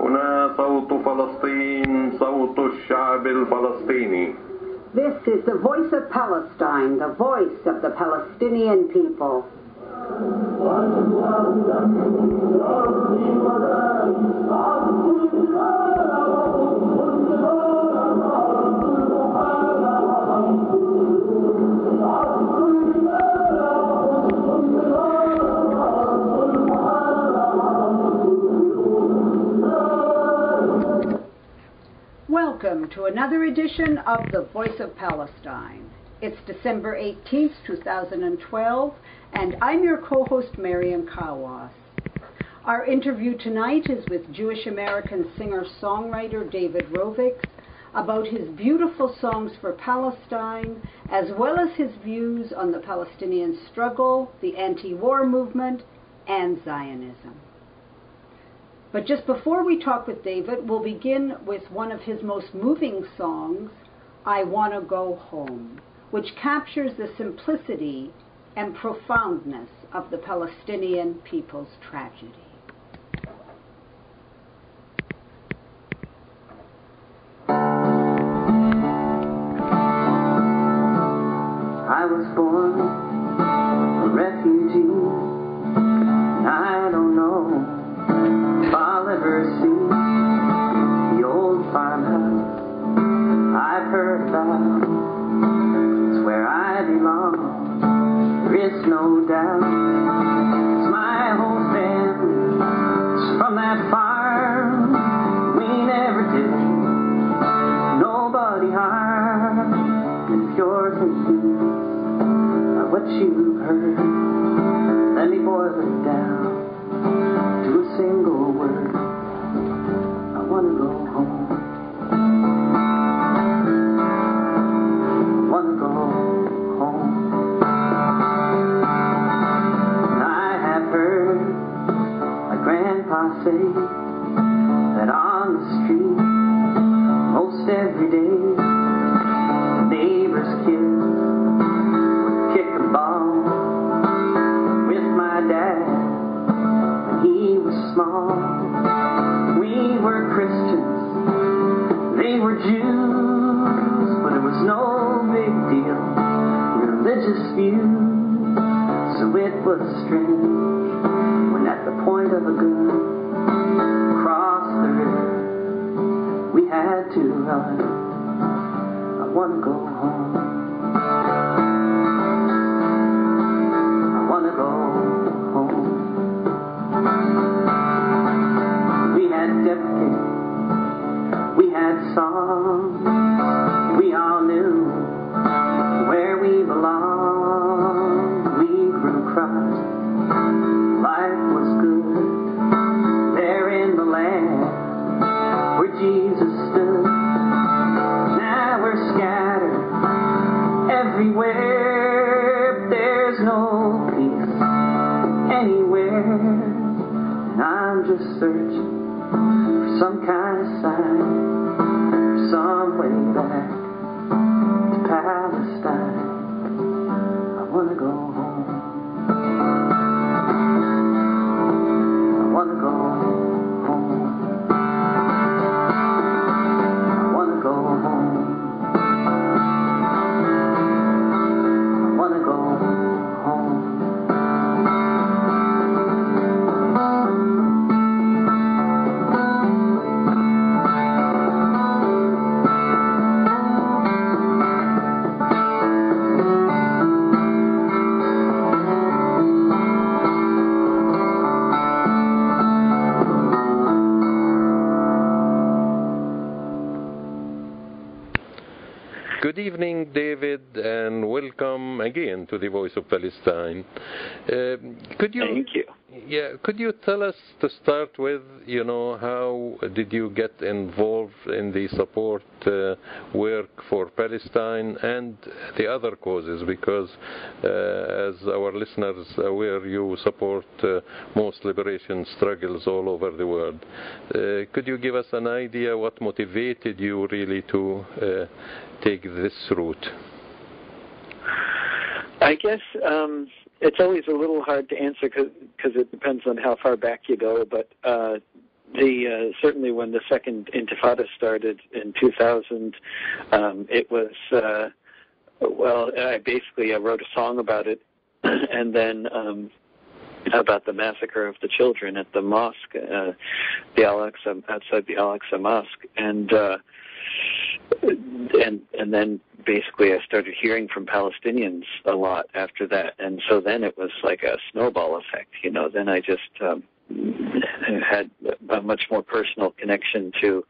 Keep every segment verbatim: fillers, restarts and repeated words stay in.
هنا صوت فلسطين صوت الشعب الفلسطيني. This is the voice of Palestine, the voice of the Palestinian people. Welcome to another edition of The Voice of Palestine. It's December eighteenth, two thousand twelve, and I'm your co-host Miriam Kawas. Our interview tonight is with Jewish American singer-songwriter David Rovics about his beautiful songs for Palestine, as well as his views on the Palestinian struggle, the anti-war movement, and Zionism. But just before we talk with David, we'll begin with one of his most moving songs, I Wanna Go Home, which captures the simplicity and profoundness of the Palestinian people's tragedy. I was born a refugee, and I don't know if I'll ever see the old farmhouse I've heard about. It's where I belong, there is no doubt. It's my whole family, it's from that farm. We never did nobody harm. If you're confused by what you heard, let me boil it down to a single word. I wanna go home. I wanna go home. And I have heard my grandpa say that on the street most every day the neighbor's kids would kick a ball with my dad. He was small. We were Christians, they were Jews, but it was no big deal, religious views. So it was strange when at the point of a gun across the river we had to run. I wanna go home. I wanna go home. We had deputies, we had songs, we all knew where we belonged. We grew crops, life was good there in the land where Jesus stood. Now we're scattered everywhere, there's no peace anywhere. And I'm just searching for some kind of sign, for some way back to Palestine. I wanna go home. I wanna go home. I wanna go home. I wanna go home. Good evening, David, and welcome again to the Voice of Palestine. Uh, could you, Thank you. Yeah, could you tell us to start with, you know, how did you get involved in the support uh, work for Palestine and the other causes? Because, uh, as our listeners are aware, you support uh, most liberation struggles all over the world. Uh, could you give us an idea what motivated you really to uh, take this route? I guess um, It's always a little hard to answer because it depends on how far back you go, but uh, the uh, certainly when the Second Intifada started in two thousand, um, it was, uh, well, I basically I wrote a song about it, and then um, about the massacre of the children at the mosque, uh, the Al-Aqsa, outside the Al-Aqsa Mosque, and uh, and and then basically I started hearing from Palestinians a lot after that, and so then it was like a snowball effect, you know. Then I just um, had a much more personal connection to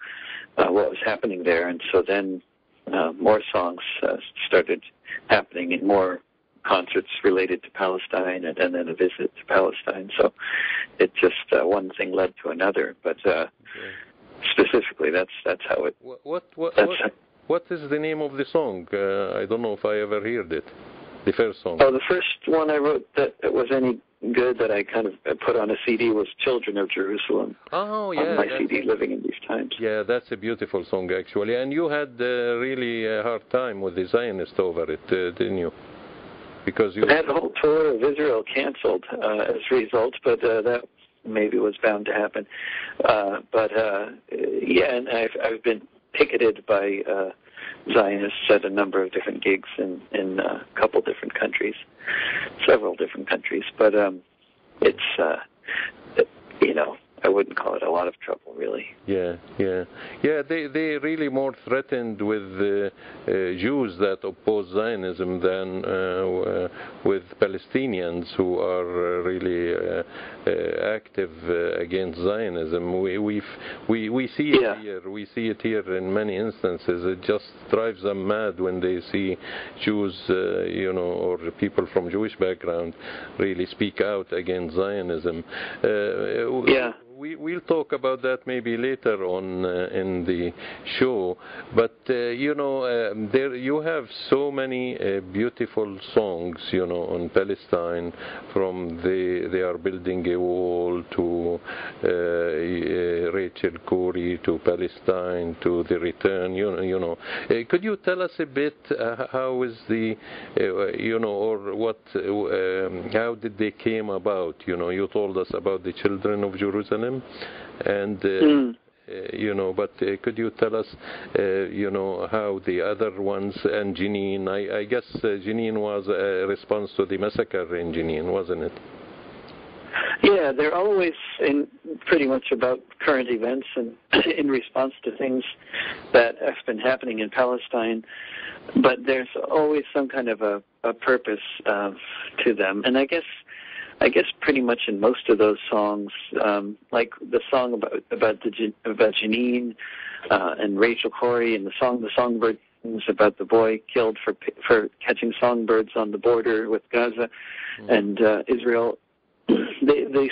uh, what was happening there, and so then uh, more songs uh, started happening and more concerts related to Palestine, and, and then a visit to Palestine. So it just uh, one thing led to another, but uh, okay. Specifically, that's that's how it. What what what, what is the name of the song? Uh, I don't know if I ever heard it. The first song. Oh, the first one I wrote that was any good that I kind of put on a C D was "Children of Jerusalem." Oh yeah, on my C D, Living in These Times. Yeah, that's a beautiful song actually. And you had uh, really a hard time with the Zionists over it, uh, didn't you? Because you had a whole tour of Israel canceled uh, as a result, but uh, that. Maybe it was bound to happen, uh, but uh, yeah, and I've I've been picketed by uh, Zionists at a number of different gigs in in a couple different countries, several different countries. But um, it's uh, it, you know, I wouldn't call it a lot of trouble, really. Yeah, yeah, yeah. They they really more threatened with uh, uh, Jews that oppose Zionism than uh, uh, with Palestinians who are really uh, uh, active uh, against Zionism. We we we we see it yeah. here. We see it here in many instances. It just drives them mad when they see Jews, uh, you know, or people from Jewish background, really speak out against Zionism. Uh, yeah. We, we'll talk about that maybe later on uh, in the show, but uh, you know, uh, there you have so many uh, beautiful songs, you know, on Palestine, from the They Are Building a Wall to uh, uh, Rachel Corrie to Palestine to The Return, you, you know. Uh, could you tell us a bit uh, how is the, uh, you know, or what, uh, um, how did they came about, you know? You told us about the Children of Jerusalem. And uh, mm. uh, you know, but uh, could you tell us, uh, you know, how the other ones and Jenin? I, I guess uh, Jenin was a response to the massacre in Jenin, wasn't it? Yeah, they're always in pretty much about current events and in response to things that have been happening in Palestine. But there's always some kind of a, a purpose uh, to them, and I guess. I guess pretty much in most of those songs, um, like the song about about, the, about Jenin uh, and Rachel Corrie, and the song "The Songbird" about the boy killed for for catching songbirds on the border with Gaza mm-hmm. and uh, Israel. They, they,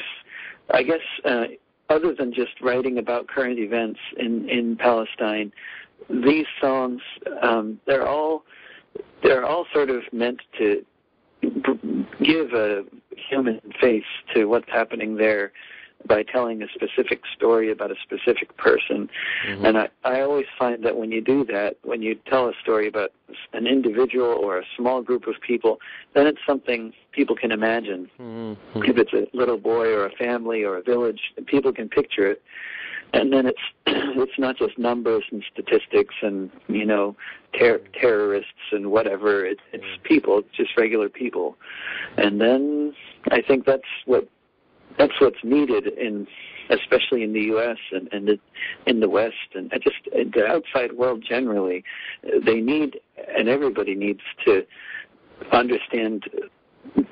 I guess, uh, other than just writing about current events in in Palestine, these songs um, they're all they're all sort of meant to give a human face to what's happening there by telling a specific story about a specific person. Mm-hmm. And I, I always find that when you do that, when you tell a story about an individual or a small group of people, then it's something people can imagine. Mm-hmm. If it's a little boy or a family or a village, people can picture it. And then it's it's not just numbers and statistics and, you know, ter- terrorists and whatever. It, it's people, it's just regular people. And then I think that's what that's what's needed in, especially in the U S and, and the, in the West and just in the outside world generally. They need, and everybody needs to understand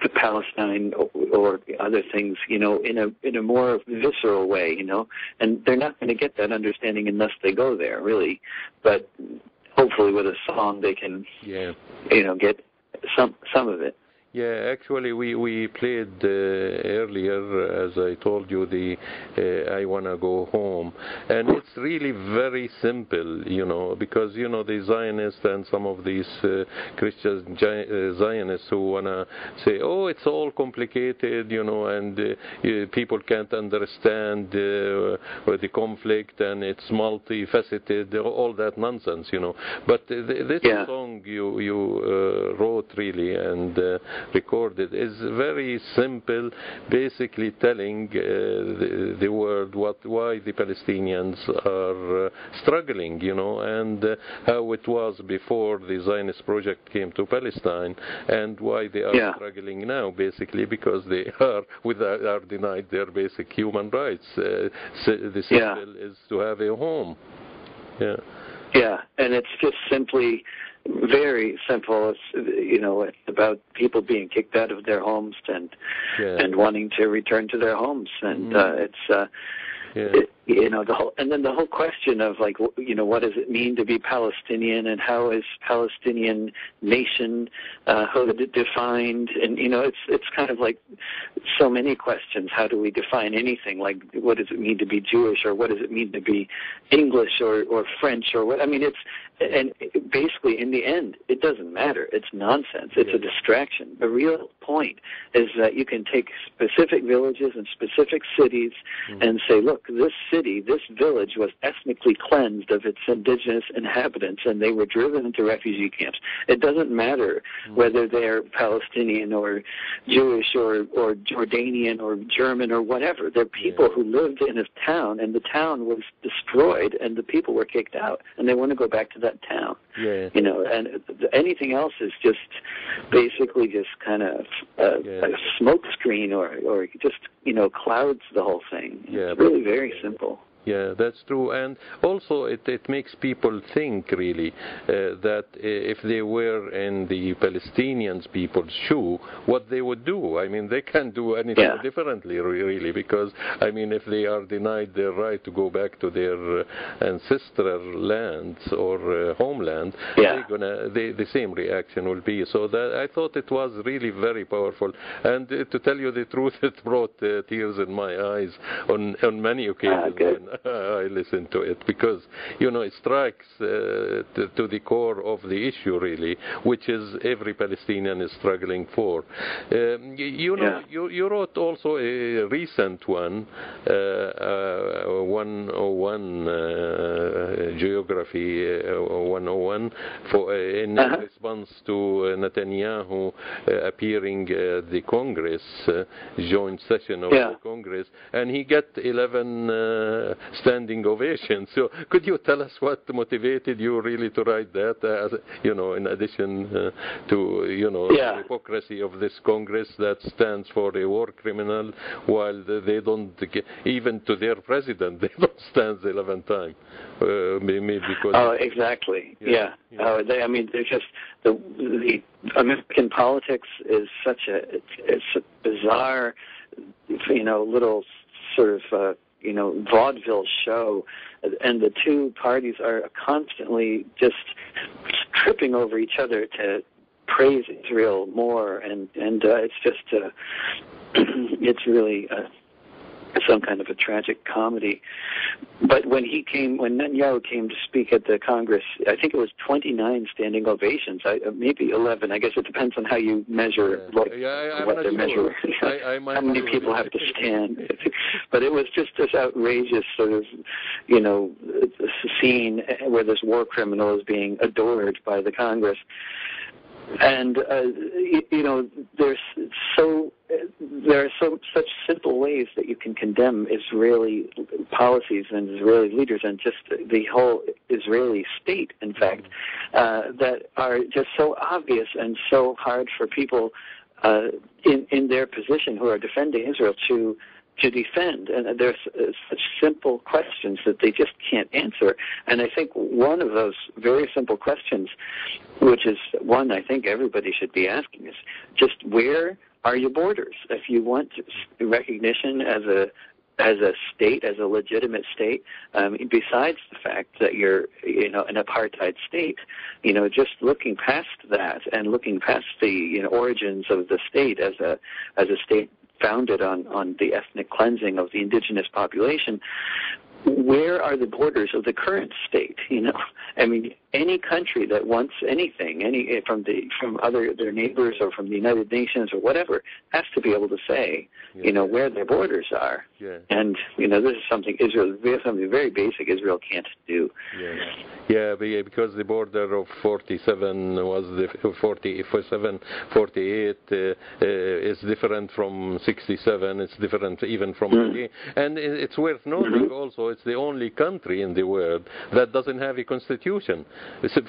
the Palestine or, or other things, you know, in a in a more visceral way, you know, and they're not going to get that understanding unless they go there, really. But hopefully, with a song, they can, yeah. you know, get some some of it. Yeah, actually, we we played uh, earlier, as I told you, the uh, "I Wanna Go Home," and it's really very simple, you know, because you know the Zionists and some of these uh, Christian Zionists who wanna say, "Oh, it's all complicated," you know, and uh, people can't understand uh, the conflict, and it's multifaceted, all that nonsense, you know. But th- this yeah. song you you uh, wrote really, and. Uh, recorded is very simple, basically telling uh, the, the world what why the Palestinians are uh, struggling, you know, and uh, how it was before the Zionist project came to Palestine, and why they are yeah. struggling now, basically because they are without are denied their basic human rights. Uh, so the symbol yeah. is to have a home. Yeah. Yeah, and it's just simply very simple. It's, you know, it's about people being kicked out of their homes and yeah. and wanting to return to their homes, and mm. uh, it's uh, yeah. it, you know the whole and then the whole question of like you know what does it mean to be Palestinian and how is Palestinian nation uh, how is it defined, and you know it's it's kind of like so many questions. How do we define anything? Like what does it mean to be Jewish, or what does it mean to be English or or French or what? I mean it's and basically in the end it doesn't matter. It's nonsense. It's a distraction. The real point is that you can take specific villages and specific cities mm-hmm. and say, look, this city, this village was ethnically cleansed of its indigenous inhabitants, and they were driven into refugee camps. It doesn't matter whether they're Palestinian or Jewish or, or Jordanian or German or whatever. They're people yeah. who lived in a town, and the town was destroyed, and the people were kicked out, and they want to go back to that town. Yeah. You know, and anything else is just basically just kind of a, yeah. a smoke screen or, or just, you know, clouds the whole thing. Yeah, it's really very simple. Yeah, that's true, and also it, it makes people think really uh, that if they were in the Palestinians people's shoe, what they would do. I mean, they can't do anything yeah. differently re- really, because I mean, if they are denied their right to go back to their uh, ancestral lands or uh, homeland, yeah. they're gonna they, the same reaction will be. So that I thought it was really very powerful, and uh, to tell you the truth, it brought uh, tears in my eyes on on many occasions. Ah, good. I listen to it because, you know, it strikes uh, to, to the core of the issue, really, which is every Palestinian is struggling for. Um, you, you know, yeah. you, you wrote also a recent one, uh, uh, one oh one uh, Geography uh, one oh one, for, uh, in uh-huh. response to Netanyahu uh, appearing at the Congress, uh, joint session of yeah. the Congress, and he got eleven uh, standing ovation. So could you tell us what motivated you really to write that, uh, you know, in addition uh, to, you know, yeah. the hypocrisy of this Congress that stands for a war criminal, while they don't, even to their president, they don't stand the eleventh time. Uh, maybe because oh, exactly. Yeah. yeah. yeah. Uh, they, I mean, they're just, the, the American politics is such a, it's, it's a bizarre, you know, little sort of, uh, you know, vaudeville show, and the two parties are constantly just tripping over each other to praise Israel more, and and uh, it's just uh, it's really uh, some kind of a tragic comedy. But when he came, when Netanyahu came to speak at the Congress, I think it was twenty-nine standing ovations, I, maybe eleven. I guess it depends on how you measure, yeah. like yeah, I, what they're sure. measuring, I, I how many people have to stand. But it was just this outrageous sort of, you know, scene where this war criminal is being adored by the Congress. And, uh, you, you know, there's so there are so such simple ways that you can condemn Israeli policies and Israeli leaders and just the whole Israeli state, in fact, uh, that are just so obvious and so hard for people uh, in, in their position who are defending Israel to to defend. And there's uh, such simple questions that they just can't answer. And I think one of those very simple questions, which is one I think everybody should be asking, is just where are your borders? If you want recognition as a as a state, as a legitimate state, um, besides the fact that you're, you know, an apartheid state, you know, just looking past that and looking past the, you know, origins of the state as a as a state founded on, on the ethnic cleansing of the indigenous population, where are the borders of the current state? You know, I mean, any country that wants anything, any from the from other their neighbors or from the United Nations or whatever, has to be able to say, yeah. you know, where their borders are. Yeah. And you know, this is something Israel, something very basic Israel can't do. Yeah, yeah, because the border of forty-seven was the forty-seven, forty-eight uh, uh, is different from sixty-seven. It's different even from mm. and it's worth noting mm-hmm. also it's the only country in the world that doesn't have a constitution.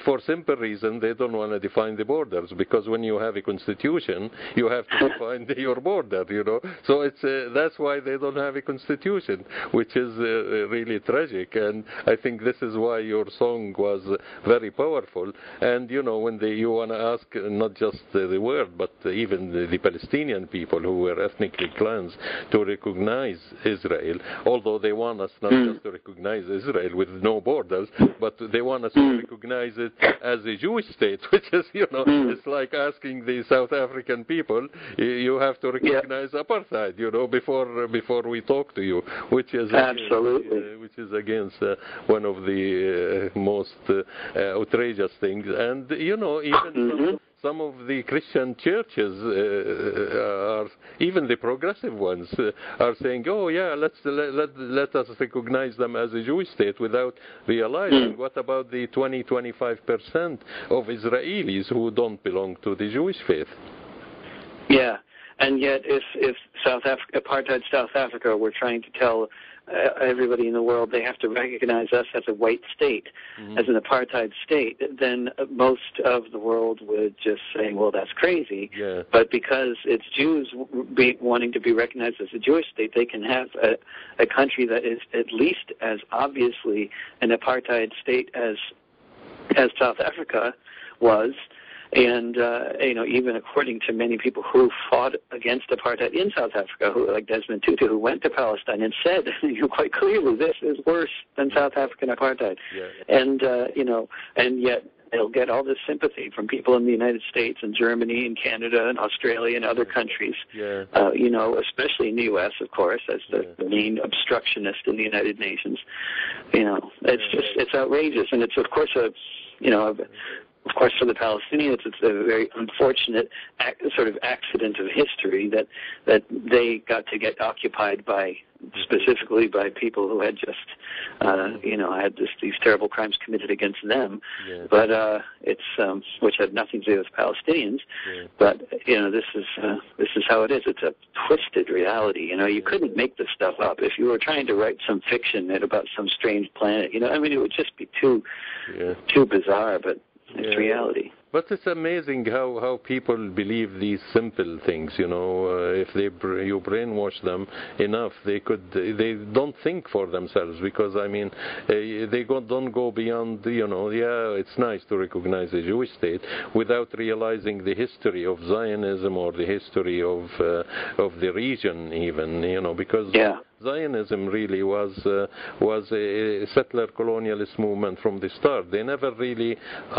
For simple reason, they don't want to define the borders, because when you have a constitution, you have to define your border, you know. So it's uh, that's why they don't have a constitution, which is uh, really tragic. And I think this is why your song was very powerful. And you know, when they, you want to ask not just uh, the world, but even the, the Palestinian people who were ethnically cleansed to recognize Israel, although they want us not just to recognize Israel with no borders, but they want us to recognize it as a Jewish state, which is, you know, it's like asking the South African people, you have to recognize yeah. apartheid, you know, before before we talk to you, which is absolutely against, uh, which is against uh, one of the uh, most uh, uh, outrageous things. And you know, even mm-hmm. some of the Christian churches, uh, are, even the progressive ones, uh, are saying, "Oh, yeah, let's let, let, let us recognize them as a Jewish state," without realizing mm. what about the twenty to twenty-five percent of Israelis who don't belong to the Jewish faith. Yeah, and yet, if if South Africa, apartheid South Africa, were trying to tell Uh, everybody in the world they have to recognize us as a white state, mm-hmm. as an apartheid state, then most of the world would just say, well, that's crazy. Yeah. But because it's Jews be wanting to be recognized as a Jewish state, they can have a, a country that is at least as obviously an apartheid state as as South Africa was. And, uh, you know, even according to many people who fought against apartheid in South Africa, who, like Desmond Tutu, who went to Palestine and said, you know, quite clearly, this is worse than South African apartheid. Yeah. And, uh, you know, and yet they'll get all this sympathy from people in the United States and Germany and Canada and Australia and other countries, yeah. uh, you know, especially in the U S, of course, as the yeah. main obstructionist in the United Nations. You know, it's yeah. just, it's outrageous. And it's, of course, a, you know, a, Of course, for the Palestinians, it's a very unfortunate act, sort of accident of history that that they got to get occupied by, specifically by people who had just, uh, you know, had this, these terrible crimes committed against them. Yeah. But uh, it's um, which had nothing to do with Palestinians. Yeah. But you know, this is uh, this is how it is. It's a twisted reality. You know, you yeah. couldn't make this stuff up. If you were trying to write some fiction about some strange planet, you know, I mean, it would just be too yeah. too bizarre. But it's yeah. reality. But it's amazing how, how people believe these simple things, you know. Uh, if they br- you brainwash them enough, they could they don't think for themselves, because, I mean, uh, they go, don't go beyond, you know, yeah, it's nice to recognize a Jewish state, without realizing the history of Zionism or the history of, uh, of the region even, you know, because... Yeah. Zionism really was uh, was a settler colonialist movement from the start. They never really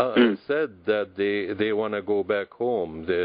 uh, said that they they want to go back home the,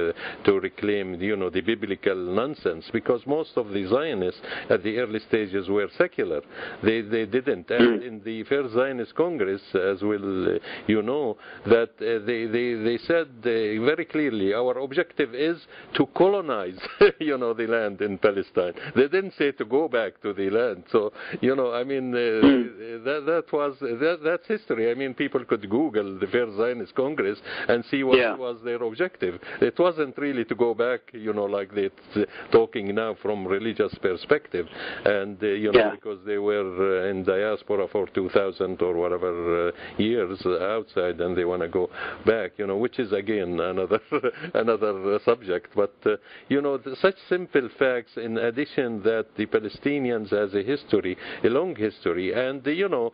to reclaim, you know, the biblical nonsense, because most of the Zionists at the early stages were secular. They they didn't. And in the first Zionist Congress, as well, uh, you know, that uh, they, they they said uh, very clearly, our objective is to colonize, you know, the land in Palestine. They didn't say to go back to the land. So, you know, I mean, uh, mm. that that was, that, that's history. I mean, people could Google the first Zionist Congress and see what yeah. was their objective. It wasn't really to go back, you know, like they're talking now from religious perspective. And, uh, you know, yeah. because they were uh, in diaspora for two thousand or whatever uh, years outside, and they want to go back, you know, which is, again, another another subject. But, uh, you know, the, such simple facts, in addition that the Palestinians as a history, a long history, and you know,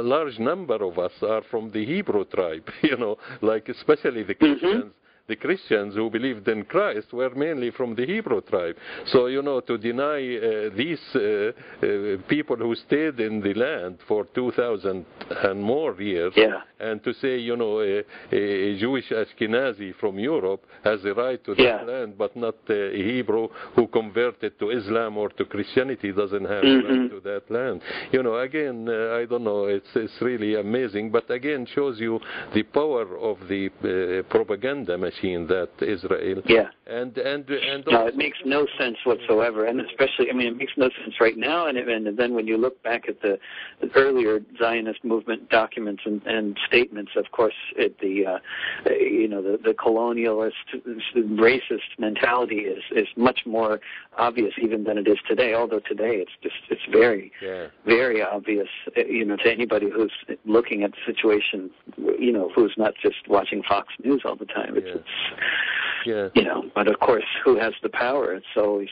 a large number of us are from the Hebrew tribe, you know, like especially the Christians. Mm-hmm. the Christians who believed in Christ were mainly from the Hebrew tribe. So, you know, to deny uh, these uh, uh, people who stayed in the land for two thousand and more years, yeah. and to say, you know, a, a Jewish Ashkenazi from Europe has a right to that yeah. land, but not a Hebrew who converted to Islam or to Christianity doesn't have mm-hmm. a right to that land. You know, again, uh, I don't know, it's, it's really amazing, but again, shows you the power of the uh, propaganda machine that Israel. Yeah. And, and, and no, it makes no sense whatsoever, and especially, I mean, it makes no sense right now, and, and then when you look back at the, the earlier Zionist movement documents and, and statements, of course, it, the, uh, you know, the, the colonialist, racist mentality is, is much more obvious even than it is today, although today it's just, it's very, yeah. very obvious, you know, to anybody who's looking at the situation, you know, who's not just watching Fox News all the time. It's, yeah. it's yeah. you know, but of course, who has the power? It's always,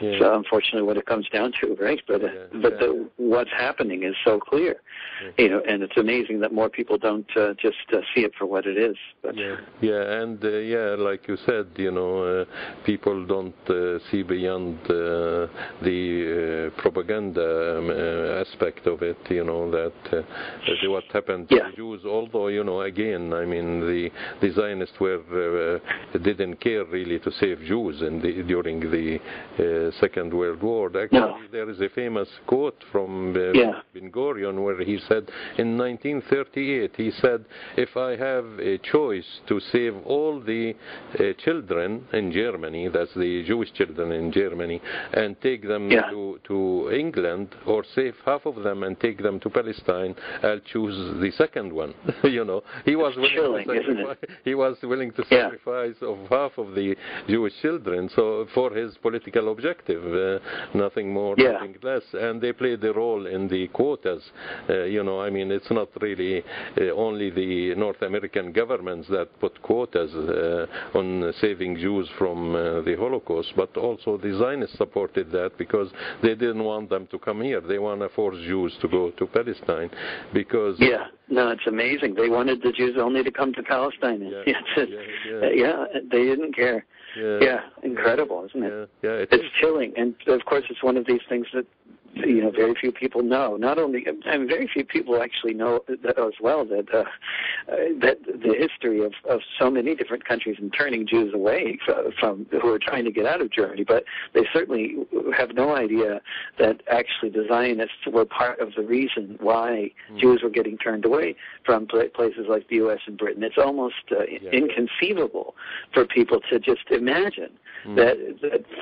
it's yeah. unfortunately what it comes down to, right? But yeah. uh, but yeah. the, what's happening is so clear, yeah. you know, and it's amazing that more people don't uh, just uh, see it for what it is. But. Yeah, yeah, and uh, yeah, like you said, you know, uh, people don't uh, see beyond uh, the uh, propaganda um, uh, aspect of it, you know, that uh, what happened to yeah. the Jews, although, you know, again, I mean, the, the Zionists were, uh, didn't care really to save Jews in the, during the Uh, Second World War. Actually, no. there is a famous quote from uh, yeah. Ben-Gurion where he said, in nineteen thirty-eight, he said, if I have a choice to save all the uh, children in Germany, that's the Jewish children in Germany, and take them yeah. to, to England, or save half of them and take them to Palestine, I'll choose the second one. You know, he was willing to sacrifice, he was willing to sacrifice yeah. of half of the Jewish children, so for his political objective, uh, nothing more, yeah. nothing less, and they played the role in the quotas. Uh, you know, I mean, it's not really uh, only the North American governments that put quotas uh, on saving Jews from uh, the Holocaust, but also the Zionists supported that because they didn't want them to come here. They want to force Jews to go to Palestine because... Yeah, no, it's amazing. They wanted the Jews only to come to Palestine. Yeah, yeah, yeah. yeah they didn't care. Yeah. yeah, incredible, isn't it? Yeah, yeah, it it's is. Chilling, and of course, it's one of these things that you know very few people know. Not only, I mean, very few people actually know that as well that uh, that the history of, of so many different countries and turning Jews away from, from who are trying to get out of Germany. But they certainly have no idea that actually the Zionists were part of the reason why mm. Jews were getting turned away from places like the U S and Britain. It's almost uh, yeah. inconceivable for people to just imagine Imagine mm. that,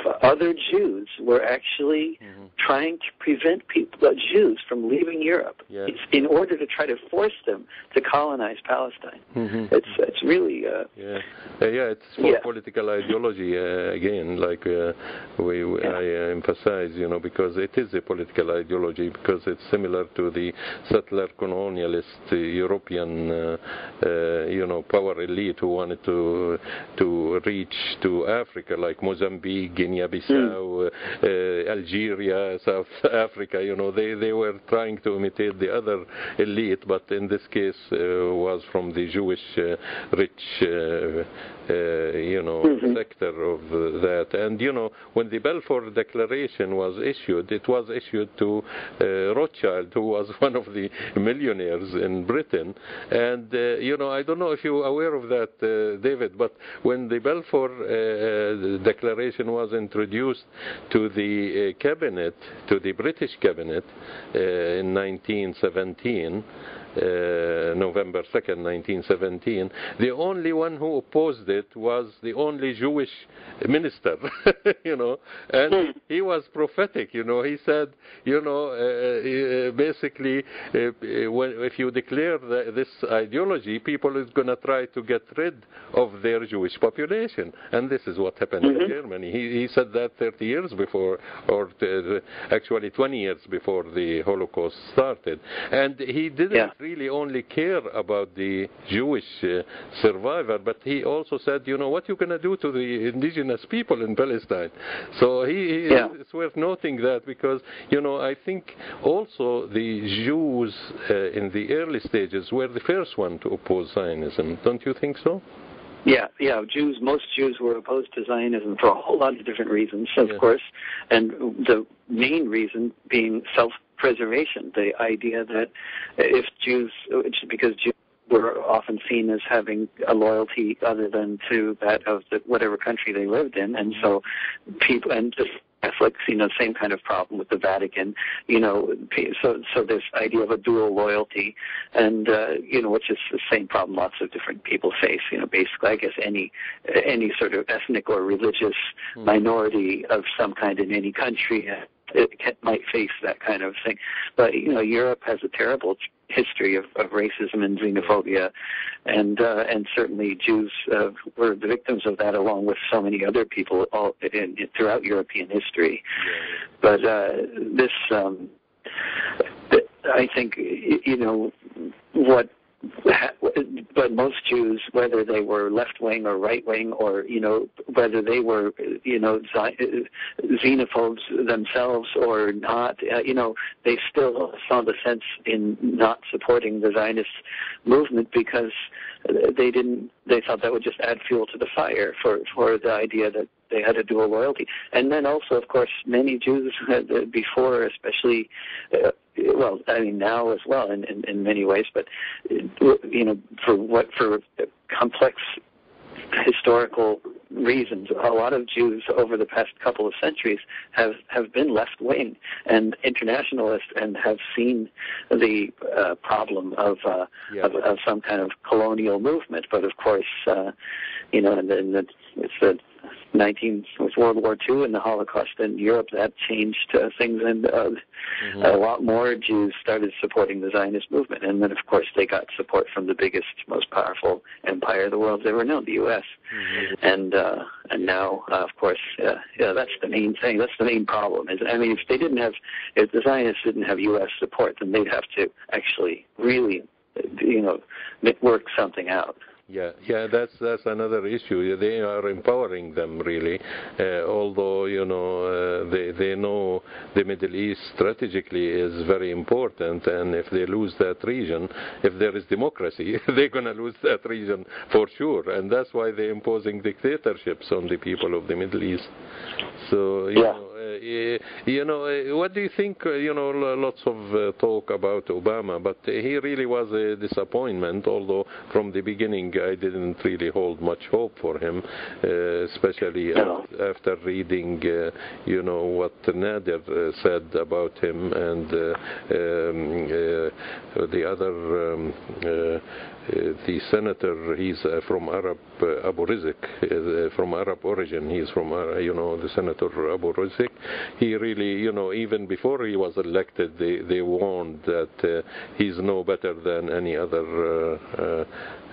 that other Jews were actually mm. trying to prevent people, Jews from leaving Europe yes. in order to try to force them to colonize Palestine. Mm-hmm. It's it's really... Uh, yeah. Uh, yeah, it's for yeah. political ideology, uh, again, like uh, we, we, yeah. I uh, emphasize, you know, because it is a political ideology, because it's similar to the settler colonialist uh, European, uh, uh, you know, power elite who wanted to, to reach to Africa, like Mozambique, Guinea-Bissau, mm. uh, Algeria, South Africa. You know, they, they were trying to imitate the other elite, but in this case uh, was from the Jewish uh, rich, uh, uh, you know, mm-hmm. sector of uh, that. And, you know, when the Balfour Declaration was issued, it was issued to uh, Rothschild, who was one of the millionaires in Britain. And, uh, you know, I don't know if you're aware of that, uh, David, but when the Balfour uh, Uh, the declaration was introduced to the uh, cabinet, to the British cabinet uh, in nineteen seventeen. Uh, November second, nineteen seventeen, the only one who opposed it was the only Jewish minister, you know, and he was prophetic, you know, he said, you know, uh, uh, basically, uh, if you declare the, this ideology, people is going to try to get rid of their Jewish population, and this is what happened mm-hmm. in Germany. He, he said that thirty years before, or t- actually twenty years before the Holocaust started, and he didn't yeah. really only care about the Jewish uh, survivor, but he also said, you know, what you gonna do to the indigenous people in Palestine? So he, he yeah. it's worth noting that because, you know, I think also the Jews uh, in the early stages were the first one to oppose Zionism. Don't you think so? Yeah, yeah. Jews, most Jews were opposed to Zionism for a whole lot of different reasons, of yeah. course, and the main reason being self-preservation, the idea that if Jews, because Jews were often seen as having a loyalty other than to that of the, whatever country they lived in, and so people, and just Catholics, you know, same kind of problem with the Vatican, you know, so so this idea of a dual loyalty, and, uh, you know, which is the same problem lots of different people face, you know, basically, I guess, any any sort of ethnic or religious mm. minority of some kind in any country it can, might face that kind of thing. But, you know, Europe has a terrible history of, of racism and xenophobia, and uh, and certainly Jews uh, were the victims of that, along with so many other people all in, in, throughout European history. But uh, this, um, I think, you know, what. But most Jews, whether they were left-wing or right-wing, or, you know, whether they were, you know, xenophobes themselves or not, uh, you know, they still saw the sense in not supporting the Zionist movement because they didn't, they thought that would just add fuel to the fire for, for the idea that they had a dual loyalty. And then also, of course, many Jews had, uh, before, especially, uh, well, I mean, now as well in, in, in many ways, but, you know, for what, for complex historical reasons, a lot of Jews over the past couple of centuries have, have been left-wing and internationalist and have seen the uh, problem of, uh, yeah. of of some kind of colonial movement. But, of course, uh, you know, and then it's the nineteen with World War Two and the Holocaust in Europe, that changed uh, things, and uh, mm-hmm. a lot more Jews started supporting the Zionist movement, and then of course they got support from the biggest, most powerful empire the world's ever known, the U S Mm-hmm. And uh, and now, uh, of course, uh, yeah, that's the main thing. That's the main problem. Is, I mean, if they didn't have, if the Zionists didn't have U S support, then they'd have to actually really, you know, work something out. Yeah, yeah, that's that's another issue. They are empowering them really, uh, although you know uh, they they know the Middle East strategically is very important, and if they lose that region, if there is democracy, they're gonna lose that region for sure, and that's why they're imposing dictatorships on the people of the Middle East. So you yeah. know. You know, what do you think? You know, lots of talk about Obama, but he really was a disappointment, although from the beginning I didn't really hold much hope for him, especially no. after reading, you know, what Nader said about him and the other... Uh, the senator, he's uh, from Arab, uh, Abu Rizq, uh, from Arab origin, he's from, uh, you know, the senator Abu Rizq. He really, you know, even before he was elected, they, they warned that uh, he's no better than any other uh,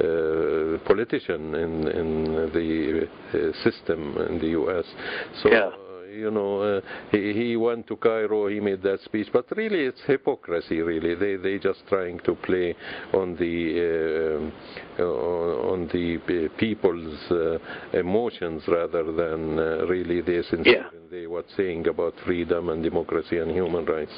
uh, politician in, in the uh, system in the U S So, yeah. You know, uh, he, he went to Cairo, he made that speech, but really it's hypocrisy, really. They they just trying to play on the uh, on the people's uh, emotions rather than uh, really they sincere yeah. they what saying about freedom and democracy and human rights.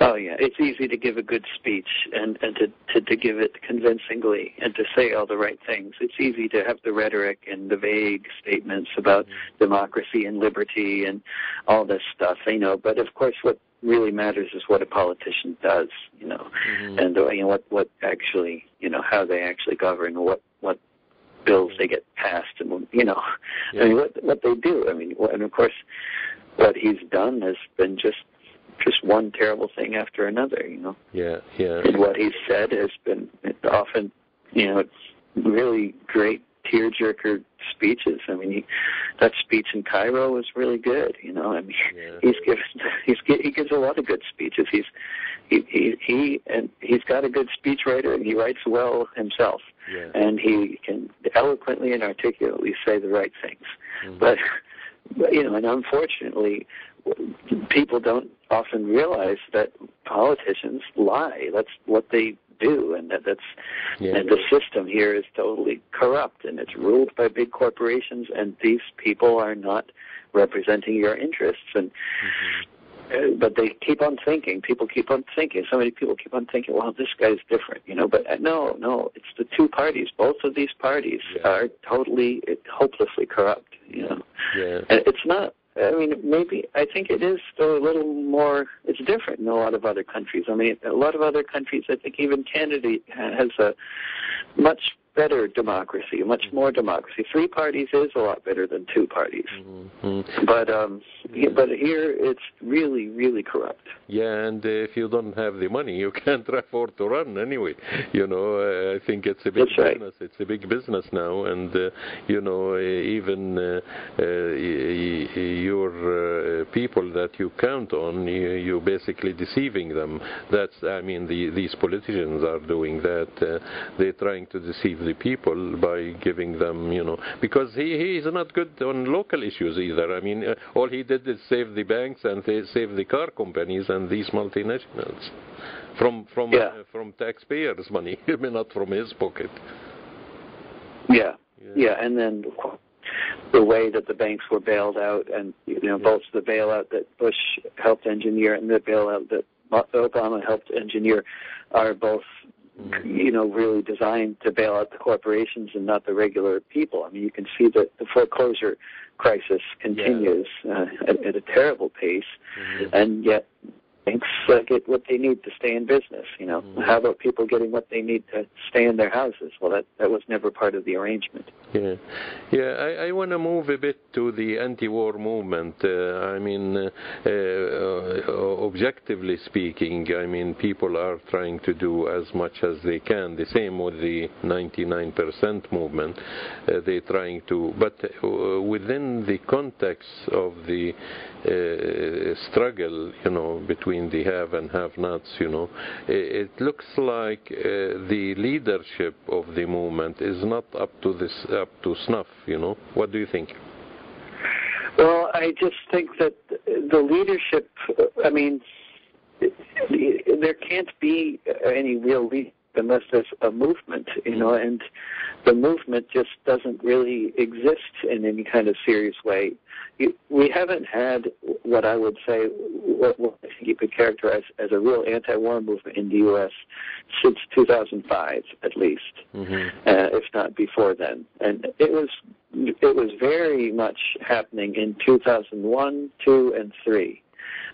Oh yeah, it's easy to give a good speech and, and to, to, to give it convincingly and to say all the right things. It's easy to have the rhetoric and the vague statements about democracy and liberty and all this stuff, you know. But of course, what really matters is what a politician does, you know, mm-hmm. and you know, what what actually, you know, how they actually govern, what what. bills they get passed, and you know, yeah. I mean, what what they do. I mean, and of course, what he's done has been just just one terrible thing after another. You know. Yeah, yeah. And what he's said has been often, you know, really great tearjerker speeches. I mean, he, that speech in Cairo was really good. You know, I mean, yeah. he's given he's he gives a lot of good speeches. He's he he, he and he's got a good speechwriter, and he writes well himself. Yeah. And he can eloquently and articulately say the right things. Mm-hmm. But, but, you know, and unfortunately, people don't often realize that politicians lie. That's what they do, and that that's yeah. and the system here is totally corrupt, and it's ruled by big corporations, and these people are not representing your interests. And mm-hmm. But they keep on thinking. People keep on thinking. So many people keep on thinking, well, this guy's different, you know. But no, no, it's the two parties. Both of these parties yeah. are totally, hopelessly corrupt, you know. Yeah. And it's not, I mean, maybe, I think it is still a little more, it's different in a lot of other countries. I mean, a lot of other countries, I think even Canada has a much better democracy, much more democracy. Three parties is a lot better than two parties. Mm-hmm. But um, yeah. but here it's really, really corrupt. Yeah, and if you don't have the money, you can't afford to run anyway. You know, I think it's a big That's business. Right. It's a big business now, and uh, you know, even uh, uh, your uh, people that you count on, you're basically deceiving them. That's, I mean, the, these politicians are doing that. Uh, they're trying to deceive the people by giving them, you know, because he, he is not good on local issues either. I mean, uh, all he did is save the banks and save the car companies and these multinationals from from yeah. uh, from taxpayers' money, not from his pocket. Yeah, yeah, yeah. And then the way that the banks were bailed out, and you know, yeah. both the bailout that Bush helped engineer and the bailout that Obama helped engineer are both, you know, really designed to bail out the corporations and not the regular people. I mean, you can see that the foreclosure crisis continues yeah. uh, at, at a terrible pace, mm-hmm. and yet banks uh, get what they need to stay in business, you know. Mm-hmm. How about people getting what they need to stay in their houses? Well, that, that was never part of the arrangement. Yeah, yeah. I, I want to move a bit to the anti-war movement. Uh, I mean, uh, uh, objectively speaking, I mean, people are trying to do as much as they can. The same with the ninety-nine percent movement. Uh, they're trying to, but uh, within the context of the uh, struggle, you know, between the have and have-nots, you know, it looks like uh, the leadership of the movement is not up to this, up to snuff, you know. What do you think? Well, I just think that the leadership, I mean, there can't be any real leadership unless there's a movement, you know, and the movement just doesn't really exist in any kind of serious way. You, we haven't had what I would say, what, what I think you could characterize as a real anti-war movement in the U S since two thousand five, at least, mm-hmm. uh, if not before then. And it was it was very much happening in two thousand one, two, and three,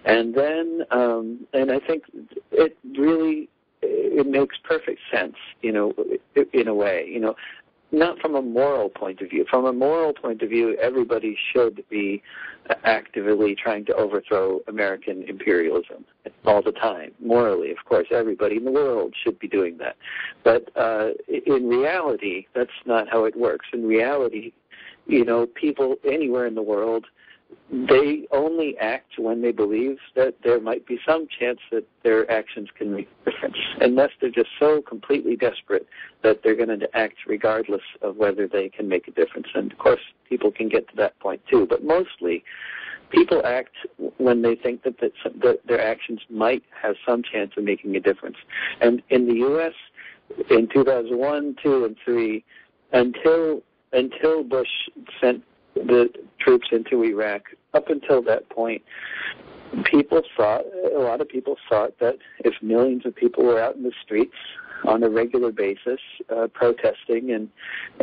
and then, um, and I think it really. It makes perfect sense, you know, in a way, you know, not from a moral point of view. From a moral point of view, everybody should be actively trying to overthrow American imperialism all the time. Morally, of course, everybody in the world should be doing that. But uh, in reality, that's not how it works. In reality, you know, people anywhere in the world, they only act when they believe that there might be some chance that their actions can make a difference, unless they're just so completely desperate that they're going to act regardless of whether they can make a difference. And, of course, people can get to that point, too. But mostly, people act when they think that, that, that their actions might have some chance of making a difference. And in the U S, in two thousand one, two, and three, until, until Bush sent the troops into Iraq, up until that point, people thought, a lot of people thought that if millions of people were out in the streets on a regular basis uh, protesting and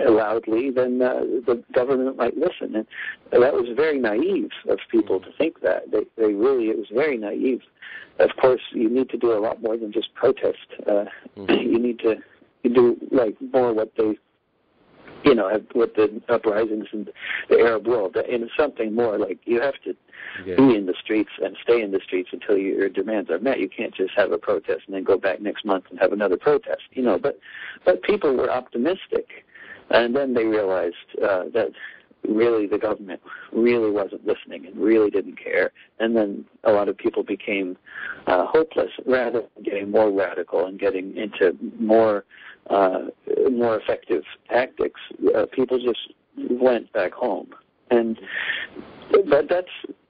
loudly, then uh, the government might listen. And that was very naive of people to think that. They, they really, it was very naive. Of course, you need to do a lot more than just protest. Uh, mm-hmm. You need to do like more what they you know, with the uprisings in the Arab world, in something more like you have to yeah. be in the streets and stay in the streets until your demands are met. You can't just have a protest and then go back next month and have another protest, you know. But but people were optimistic, and then they realized uh, that really the government really wasn't listening and really didn't care. And then a lot of people became uh, hopeless, rather than getting more radical and getting into more uh, more effective tactics. Uh, people just went back home. And but that's,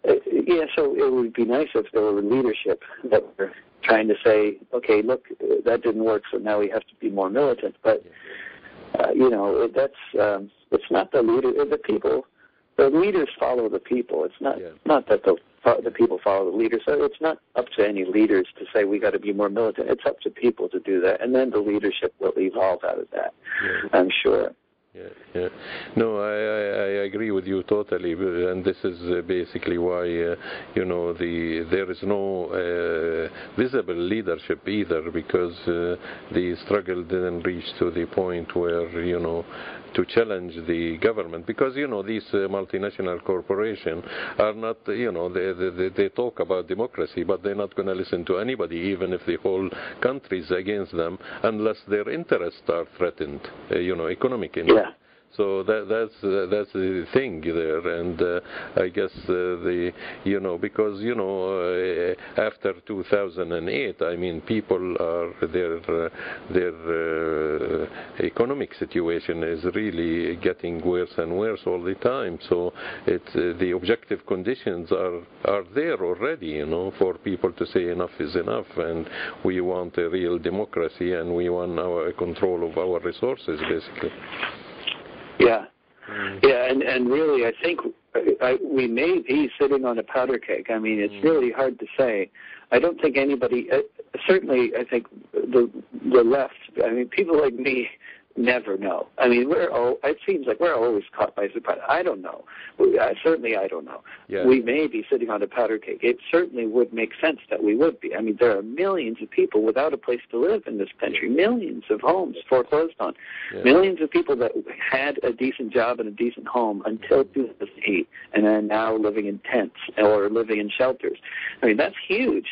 uh, yeah, so it would be nice if there were leadership that were trying to say, okay, look, that didn't work, so now we have to be more militant. But Uh, you know, that's um, it's not the leader, the people. The leaders follow the people. It's not yeah. not that the the people follow the leader. So it's not up to any leaders to say we got to be more militant. It's up to people to do that, and then the leadership will evolve out of that. Yeah. I'm sure. Yeah, yeah. No, I, I, I agree with you totally, and this is basically why uh, you know the there is no uh, visible leadership either, because uh, the struggle didn't reach to the point where you know to challenge the government, because you know these uh, multinational corporations are not you know they, they they talk about democracy, but they're not going to listen to anybody, even if the whole country is against them, unless their interests are threatened, uh, you know, economic interests. Yeah. So that, that's uh, that's the thing there, and uh, I guess uh, the you know because you know uh, after two thousand eight, I mean, people are their uh, their uh, economic situation is really getting worse and worse all the time. So it's uh, the objective conditions are are there already, you know, for people to say enough is enough, and we want a real democracy, and we want our control of our resources, basically. Yeah, yeah, and, and really, I think I, we may be sitting on a powder keg. I mean, it's really hard to say. I don't think anybody, uh, certainly I think the the left, I mean, people like me never know. I mean, we're all, it seems like we're always caught by surprise. I don't know. We, uh, certainly I don't know. Yeah. We may be sitting on a powder keg. It certainly would make sense that we would be. I mean, there are millions of people without a place to live in this country, millions of homes foreclosed on, yeah. millions of people that had a decent job and a decent home until two thousand eight and are now living in tents or living in shelters. I mean, that's huge.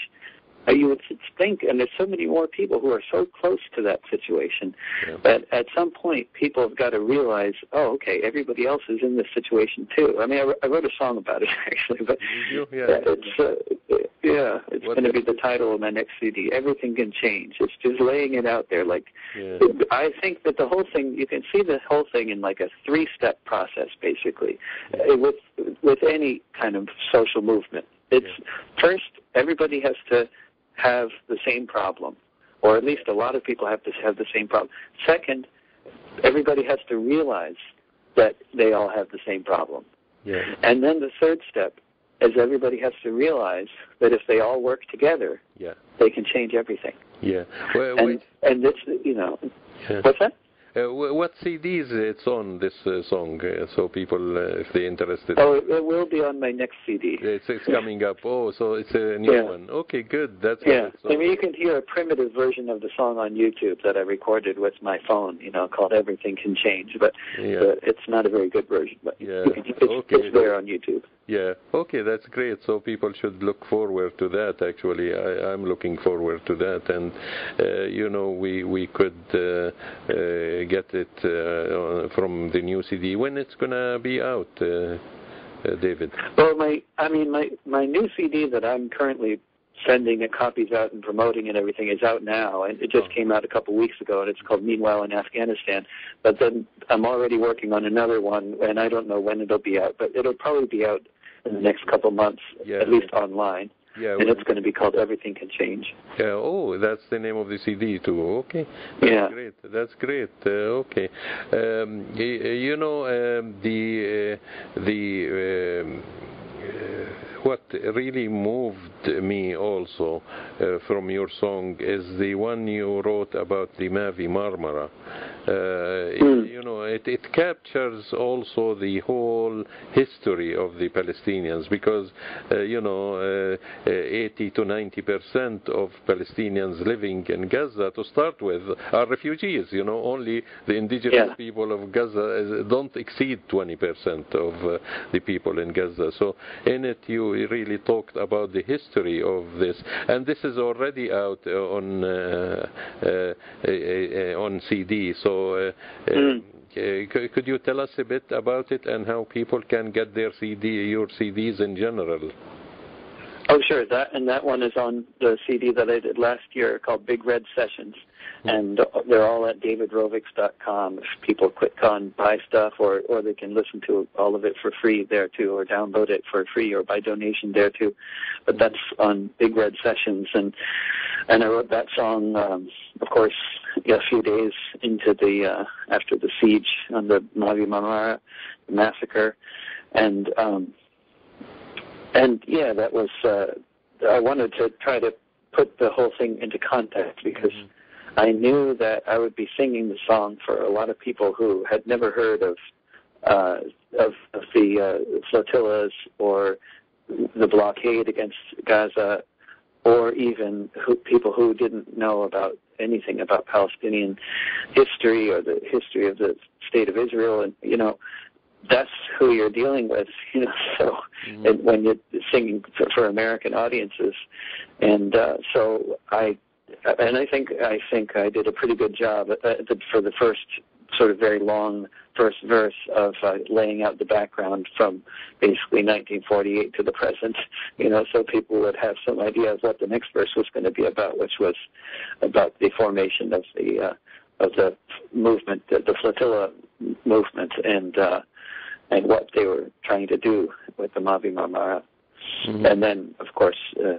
You would think, and there's so many more people who are so close to that situation, yeah. that at some point people have got to realize, oh, okay, everybody else is in this situation too. I mean, I, I wrote a song about it actually, but you, yeah, it's uh, yeah, it's going to be the title of my next C D. Everything Can Change. It's just laying it out there. Like, yeah. I think that the whole thing, you can see the whole thing in like a three-step process, basically, yeah. with with any kind of social movement. It's yeah. first, everybody has to have the same problem, or at least a lot of people have to have the same problem. Second, everybody has to realize that they all have the same problem. Yeah. And then the third step is everybody has to realize that if they all work together, yeah. they can change everything. Yeah. Well, and, and this, you know, yeah. what's that? Uh, what C Ds it's on, this uh, song, uh, so people, uh, if they're interested? Oh, it, it will be on my next C D. It's, it's coming up. Oh, so it's a new yeah. one. Okay, good. That's yeah. I mean, you can hear a primitive version of the song on YouTube that I recorded with my phone, you know, called Everything Can Change, but, yeah. but it's not a very good version, but yeah. it's, okay. it's there on YouTube. Yeah, okay, that's great. So people should look forward to that, actually. I, I'm looking forward to that. And, uh, you know, we, we could uh, uh, get it uh, from the new C D. When it's going to be out, uh, uh, David? Well, my, I mean, my, my new C D that I'm currently sending the copies out and promoting and everything is out now, and it just oh. came out a couple weeks ago, and it's called Meanwhile in Afghanistan. But then I'm already working on another one, and I don't know when it'll be out, but it'll probably be out in the next couple months, yeah. at least online. Yeah, and well, it's going to be called Everything Can Change. Yeah, oh, that's the name of the C D too. Okay. That's yeah. great. That's great. Uh, okay. Um, you know, um, the uh, the. Um, uh, what really moved me also uh, from your song is the one you wrote about the Mavi Marmara. Uh, mm. it, you know, it, it captures also the whole history of the Palestinians, because, uh, you know, uh, eighty to ninety percent of Palestinians living in Gaza to start with are refugees. You know, only the indigenous yeah. people of Gaza don't exceed twenty percent of uh, the people in Gaza. So in it, you We really talked about the history of this, and this is already out on uh, uh, uh, on C D. So, uh, mm. uh, could you tell us a bit about it and how people can get their C D, your C Ds in general? Oh, sure. That and that one is on the C D that I did last year called Big Red Sessions, mm. and they're all at david rovics dot com. If people click on buy stuff, or or they can listen to all of it for free there too, or download it for free, or by donation there too. But that's on Big Red Sessions, and and I wrote that song, um, of course, a few days into the uh, after the siege on the Mavi Marmara massacre, and. Um, And yeah, that was, uh, I wanted to try to put the whole thing into context, because mm-hmm. I knew that I would be singing the song for a lot of people who had never heard of uh, of, of the uh, flotillas or the blockade against Gaza, or even who, people who didn't know about anything about Palestinian history or the history of the state of Israel. And, you know, that's who you're dealing with, you know, so mm-hmm. and when you're singing for, for American audiences. And uh, so I, and I think I think I did a pretty good job at, at the, for the first sort of very long first verse of uh, laying out the background from basically nineteen forty-eight to the present, you know, so people would have some idea of what the next verse was going to be about, which was about the formation of the uh, of the movement, the, the flotilla movement, and uh, and what they were trying to do with the Mavi Marmara. Mm-hmm. And then, of course, uh,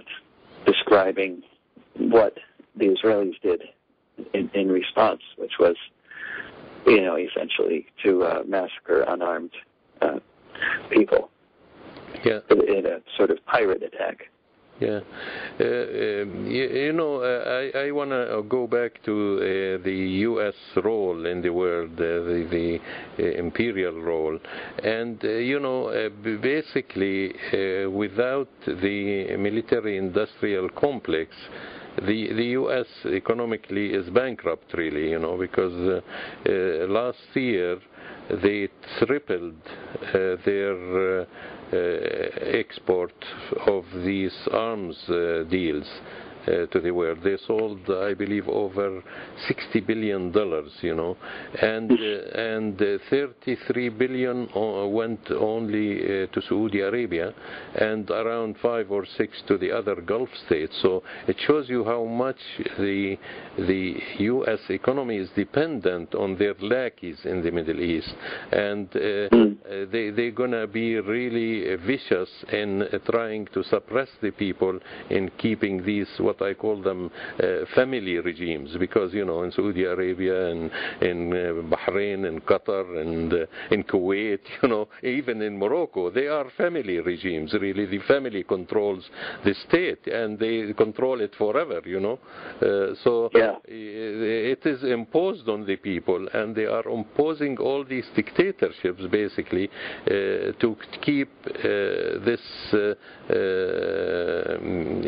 describing what the Israelis did in, in response, which was, you know, essentially to uh, massacre unarmed uh, people yeah. in a sort of pirate attack. Yeah, uh, um, you, you know, uh, I, I want to go back to uh, the U S role in the world, uh, the, the uh, imperial role. And, uh, you know, uh, basically, uh, without the military-industrial complex, The the U S economically is bankrupt, really, you know, because uh, uh, last year they tripled uh, their uh, uh, export of these arms uh, deals uh, to the world. They sold, I believe, over sixty billion dollars, you know, and uh, and uh, thirty-three billion went only uh, to Saudi Arabia, and around five or six to the other Gulf states. So it shows you how much the the U S economy is dependent on their lackeys in the Middle East, and uh, mm. they they're gonna be really vicious in uh, trying to suppress the people in keeping these, what I call them, uh, family regimes, because, you know, in Saudi Arabia and in uh, Bahrain and Qatar and uh, in Kuwait, you know, even in Morocco, they are family regimes, really. The family controls the state, and they control it forever, you know. Uh, so yeah. it is imposed on the people, and they are imposing all these dictatorships, basically, uh, to keep uh, this, uh, uh,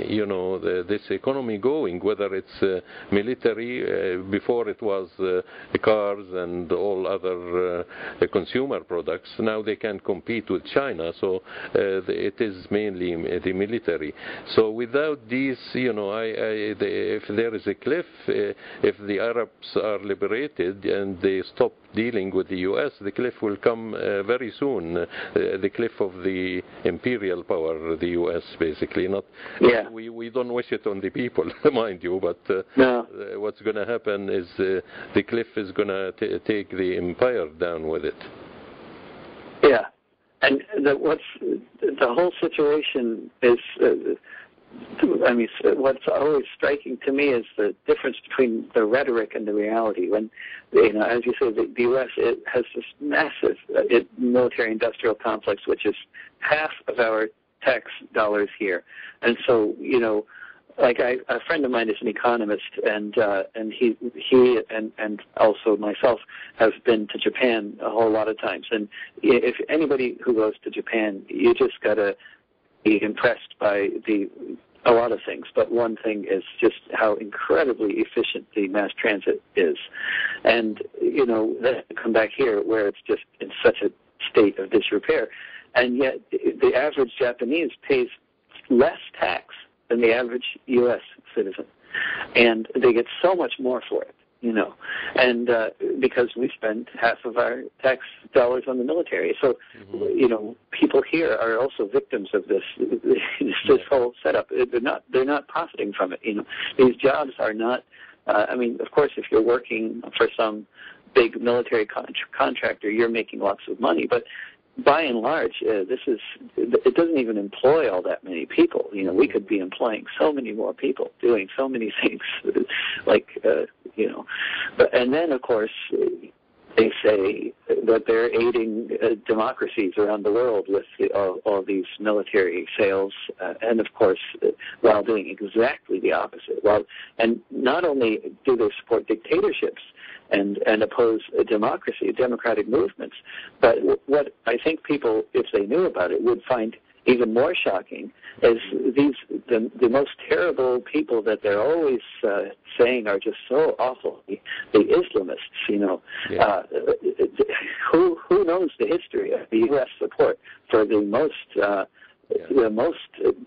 you know, the, this economy going, whether it's uh, military, uh, before it was uh, cars and all other uh, consumer products. Now they can compete with China, so uh, it is mainly the military. So without these, you know, I, I, the, if there is a cliff, uh, if the Arabs are liberated and they stop dealing with the U S, the cliff will come uh, very soon, uh, the cliff of the imperial power, the U S, basically. Not, yeah. we, we don't wish it on the people, mind you, but uh, no. uh, what's going to happen is uh, the cliff is going to take the empire down with it. Yeah, and the, what's, the whole situation is, uh, I mean, what's always striking to me is the difference between the rhetoric and the reality. When, you know, as you say, the, the U S, it has this massive uh, military-industrial complex, which is half of our tax dollars here. And so, you know, like I, a friend of mine is an economist, and uh, and he he and, and also myself have been to Japan a whole lot of times. And if anybody who goes to Japan, you just gotta be impressed by the a lot of things. But one thing is just how incredibly efficient the mass transit is. And you know, then come back here where it's just in such a state of disrepair, and yet the average Japanese pays less tax than the average U S citizen, and they get so much more for it, you know, and uh, because we spend half of our tax dollars on the military. So, mm-hmm. you know, people here are also victims of this this yeah. whole setup. They're not they're not profiting from it. You know, these jobs are not. Uh, I mean, of course, if you're working for some big military con- contractor, you're making lots of money, but by and large, uh, this is, it doesn't even employ all that many people. You know, we could be employing so many more people, doing so many things, like, uh, you know. But, and then, of course, they say that they're aiding uh, democracies around the world with the, all, all these military sales, uh, and of course, uh, while doing exactly the opposite. While, and not only do they support dictatorships and, and oppose a democracy, democratic movements, but what I think people, if they knew about it, would find even more shocking is these the, the most terrible people that they're always uh, saying are just so awful. The, the Islamists, you know, yeah. uh, who who knows the history of the U S support for the most uh, yeah. the most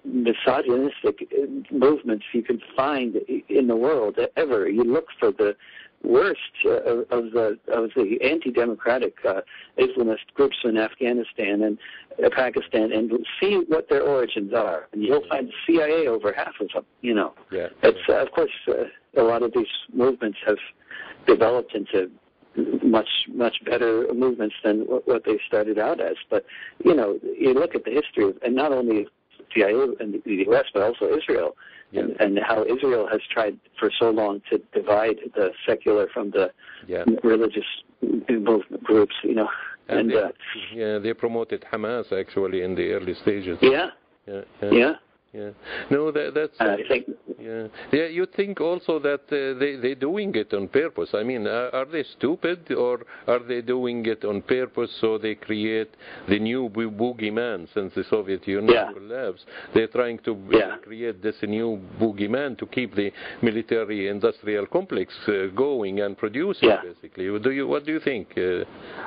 misogynistic movements you can find in the world ever. You look for the worst uh, of the of the anti-democratic uh, Islamist groups in Afghanistan and uh, Pakistan, and see what their origins are, and you'll find the C I A over half of them. You know, yeah. It's uh, of course uh, a lot of these movements have developed into much much better movements than what, what they started out as. But you know, you look at the history, of, and not only C I A and the U S, but also Israel. Yeah. And, and how Israel has tried for so long to divide the secular from the yeah. religious groups, you know. And, and they, uh, yeah, they promoted Hamas actually in the early stages. Yeah, yeah, yeah. yeah. yeah. No, that, that's. Uh, I think. Yeah, yeah. You think also that uh, they they're doing it on purpose. I mean, uh, are they stupid, or are they doing it on purpose so they create the new boogeyman since the Soviet Union yeah. collapsed? They're trying to yeah. create this new boogeyman to keep the military-industrial complex uh, going and producing, yeah. basically. What do you what do you think? Uh,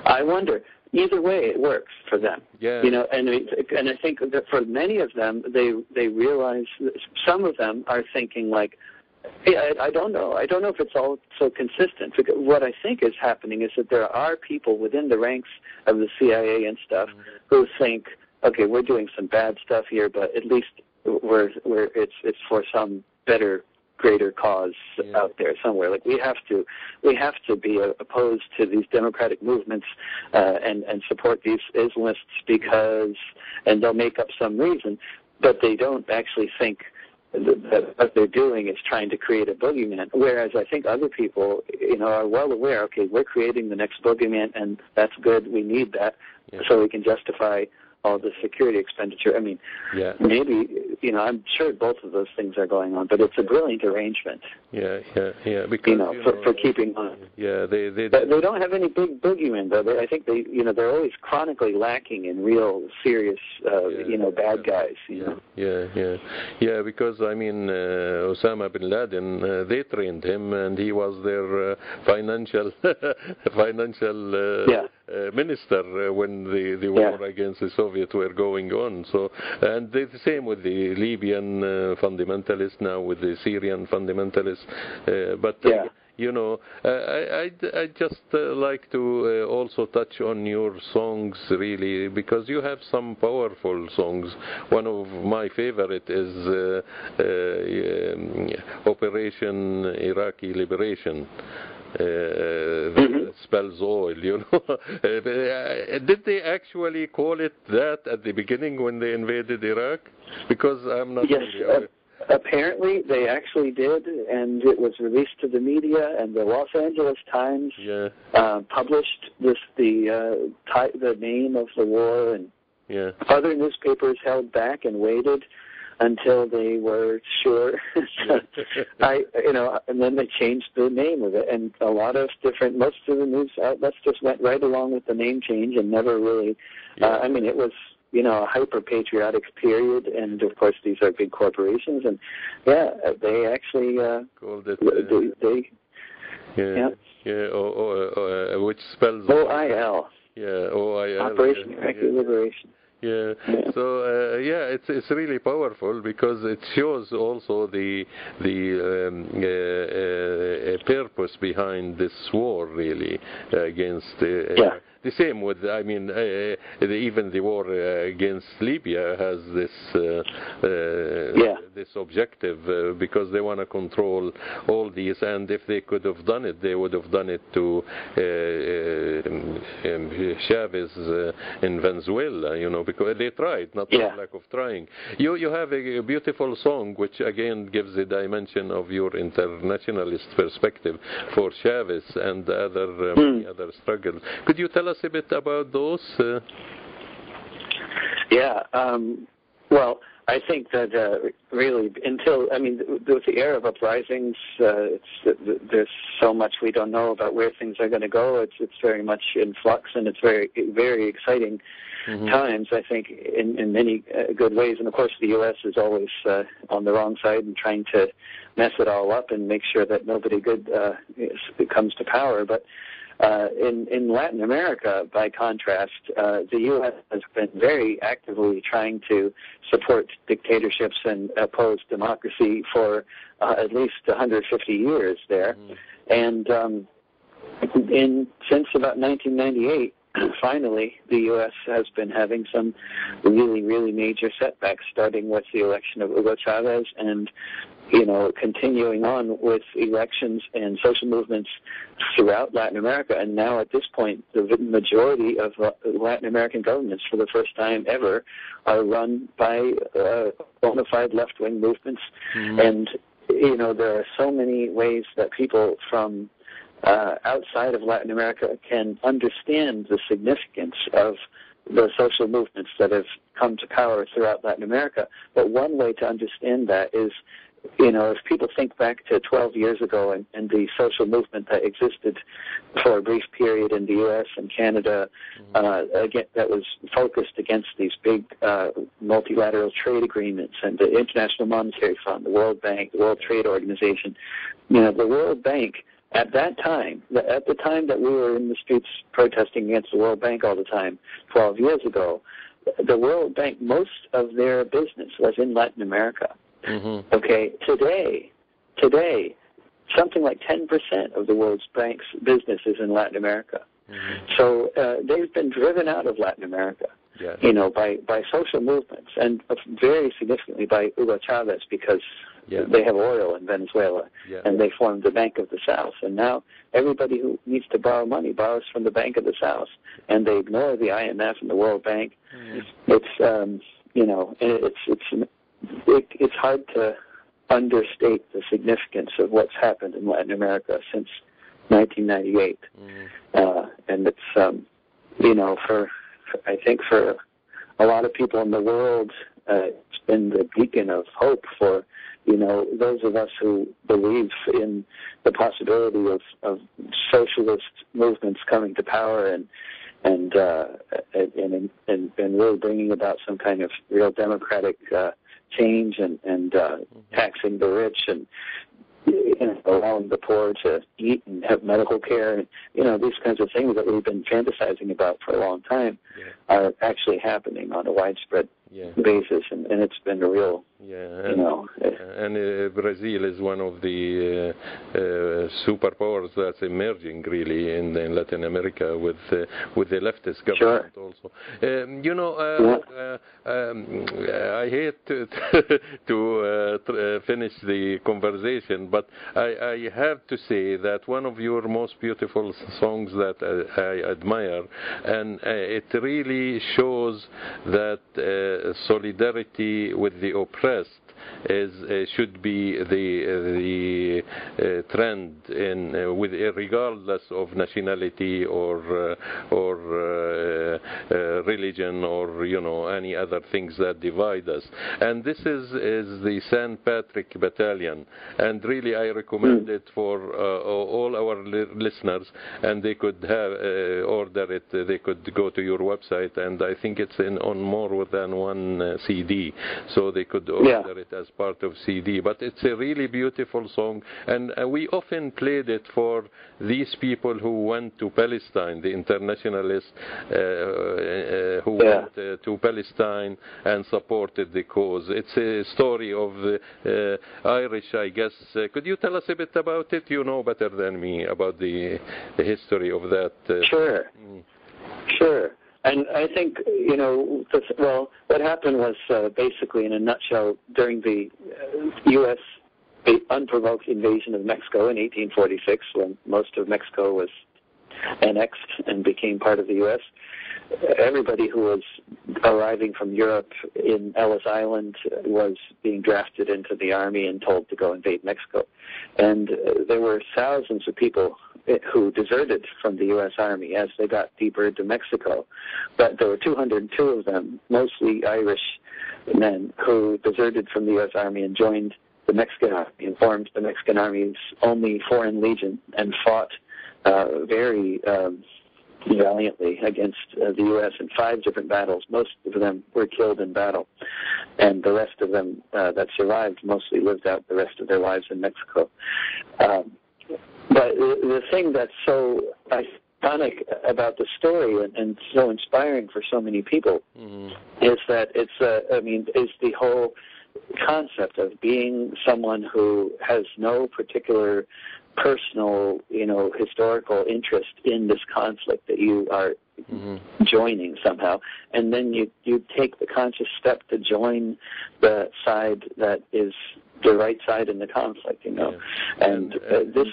I wonder. Either way, it works for them. Yeah. You know, and and I think that for many of them, they they realize that some of them are thinking like, hey, I, I don't know, I don't know if it's all so consistent. Because what I think is happening is that there are people within the ranks of the C I A and stuff mm-hmm. who think, okay, we're doing some bad stuff here, but at least we're we're it's it's for some better. greater cause yeah. out there somewhere. Like we have to, we have to be opposed to these democratic movements uh, and and support these Islamists because, and they'll make up some reason, but they don't actually think that what they're doing is trying to create a boogeyman. Whereas I think other people, you know, are well aware. Okay, we're creating the next boogeyman, and that's good. We need that yeah. so we can justify all the security expenditure. I mean, yeah. maybe, you know, I'm sure both of those things are going on, but it's a brilliant arrangement. Yeah, yeah, yeah. Because, you know, you for, know, for keeping on. Yeah, they they, but they don't have any big boogeyman, though. They, I think they, you know, they're always chronically lacking in real, serious, uh, yeah, you know, bad yeah, guys. You yeah, know? yeah, yeah, yeah. Because I mean, uh, Osama bin Laden, uh, they trained him, and he was their uh, financial, financial. Uh, yeah. Uh, minister uh, when the, the war yeah. against the Soviet were going on. So, and the same with the Libyan uh, fundamentalists, now with the Syrian fundamentalists. Uh, but yeah. uh, you know, uh, I I'd, I'd just uh, like to uh, also touch on your songs, really, because you have some powerful songs. One of my favorite is uh, uh, Operation Iraqi Liberation. Uh, that spells oil, you know. Did they actually call it that at the beginning when they invaded Iraq? Because I'm not. Yes, really uh, apparently they actually did, and it was released to the media, and the Los Angeles Times yeah. uh, published this the uh, ty the name of the war, and yeah. other newspapers held back and waited until they were sure. I, you know, and then they changed the name of it, and a lot of different, most of the news outlets just went right along with the name change and never really. Yeah. Uh, I mean, it was, you know, a hyper patriotic period, and of course these are big corporations, and yeah, they actually uh, called it. Uh, they, they, yeah, yeah, yeah or, or, or, which spells O I L. Yeah, O I L. Operation yeah, Iraqi yeah. Liberation. Yeah. So uh, yeah, it's it's really powerful because it shows also the the um, uh, uh, purpose behind this war, really, uh, against the. Uh, yeah. The same with, I mean, uh, even the war uh, against Libya has this uh, uh, yeah. this objective uh, because they want to control all these, and if they could have done it, they would have done it to uh, uh, um, Chavez uh, in Venezuela, you know, because they tried, not for yeah. lack of trying. You you have a, a beautiful song which again gives the dimension of your internationalist perspective for Chavez and other um, mm. other struggles. Could you tell us a bit about those? Uh, yeah, um, well, I think that uh, really until, I mean, with the Arab uprisings, uh, it's, there's so much we don't know about where things are going to go. It's it's very much in flux, and it's very, very exciting mm-hmm. times, I think, in, in many uh, good ways. And, of course, the U S is always uh, on the wrong side and trying to mess it all up and make sure that nobody good uh, comes to power. But Uh, in, in Latin America, by contrast, uh, the U S has been very actively trying to support dictatorships and oppose democracy for uh, at least one hundred fifty years there. Mm. And um, in since about nineteen ninety-eight, finally, the U S has been having some really, really major setbacks, starting with the election of Hugo Chavez and, you know, continuing on with elections and social movements throughout Latin America. And now at this point, the majority of Latin American governments, for the first time ever, are run by uh, bona fide left-wing movements. Mm-hmm. And, you know, there are so many ways that people from Uh, outside of Latin America can understand the significance of the social movements that have come to power throughout Latin America. But one way to understand that is, you know, if people think back to twelve years ago and, and the social movement that existed for a brief period in the U S and Canada, mm-hmm. uh, again, that was focused against these big uh, multilateral trade agreements and the International Monetary Fund, the World Bank, the World Trade Organization, you know, the World Bank. At that time, at the time that we were in the streets protesting against the World Bank all the time, twelve years ago, the World Bank, most of their business was in Latin America. Mm-hmm. Okay, today, today, something like ten percent of the World Bank's business is in Latin America. Mm-hmm. So uh, they've been driven out of Latin America. Yes. You know, by, by social movements, and very significantly by Hugo Chavez, because yeah. they have oil in Venezuela, yeah. and they formed the Bank of the South. And now everybody who needs to borrow money borrows from the Bank of the South, and they ignore the I M F and the World Bank. Mm. It's, um, you know, it's it's it, it's hard to understate the significance of what's happened in Latin America since nineteen ninety-eight. Mm. Uh, and it's, um, you know, for... I think for a lot of people in the world, uh, it's been the beacon of hope for, you know, those of us who believe in the possibility of, of socialist movements coming to power and and, uh, and and and really bringing about some kind of real democratic uh, change and and uh, taxing the rich and. And allowing the poor to eat and have medical care, and, you know, these kinds of things that we've been fantasizing about for a long time yeah. are actually happening on a widespread yeah. basis, and, and it's been a real, yeah, and, you know. And uh, Brazil is one of the uh, uh, superpowers that's emerging, really, in, in Latin America with uh, with the leftist government sure. also. Um, you know, uh, yeah. uh, um, I hate to, to uh, tr- uh, finish the conversation, but I, I have to say that one of your most beautiful songs that I, I admire, and uh, it really shows that uh, solidarity with the oppressed is uh, should be the uh, the uh, trend in uh, with uh, regardless of nationality or uh, or uh, uh, religion or, you know, any other things that divide us. And this is is the Saint Patrick Battalion, and really I recommend it for uh, all our li- listeners, and they could have uh, order it. They could go to your website, and I think it's in on more than one uh, C D, so they could order yeah. it as part of C D. But it's a really beautiful song, and uh, we often played it for these people who went to Palestine, the internationalists uh, uh, who yeah. went uh, to Palestine and supported the cause. It's a story of the uh, Irish, I guess. Uh, could you tell us a bit about it? You know better than me about the, the history of that. Uh, sure, mm. sure. And I think, you know, this, well, what happened was uh, basically, in a nutshell, during the uh, U S the unprovoked invasion of Mexico in eighteen forty-six, when most of Mexico was annexed and became part of the U S, everybody who was arriving from Europe in Ellis Island was being drafted into the army and told to go invade Mexico. And uh, there were thousands of people who deserted from the U S Army as they got deeper into Mexico. But there were two hundred two of them, mostly Irish men, who deserted from the U S Army and joined the Mexican Army and formed the Mexican Army's only foreign legion and fought uh, very um, valiantly against uh, the U S in five different battles. Most of them were killed in battle, and the rest of them uh, that survived mostly lived out the rest of their lives in Mexico. Um, but the thing that's so iconic about the story and, and so inspiring for so many people mm-hmm. is that it's, uh, I mean, is the whole concept of being someone who has no particular personal, you know, historical interest in this conflict that you are mm-hmm. joining somehow, and then you, you take the conscious step to join the side that is the right side in the conflict, you know. Yeah. And, and, and uh, this...